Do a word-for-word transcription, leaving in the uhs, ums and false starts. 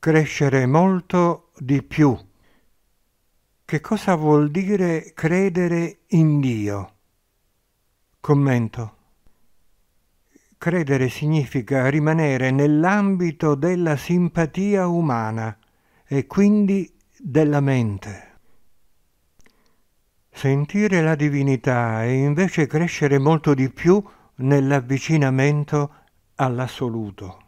Crescere molto di più. Che cosa vuol dire credere in Dio? Commento. Credere significa rimanere nell'ambito della simpatia umana e quindi della mente. Sentire la divinità e invece crescere molto di più nell'avvicinamento all'assoluto.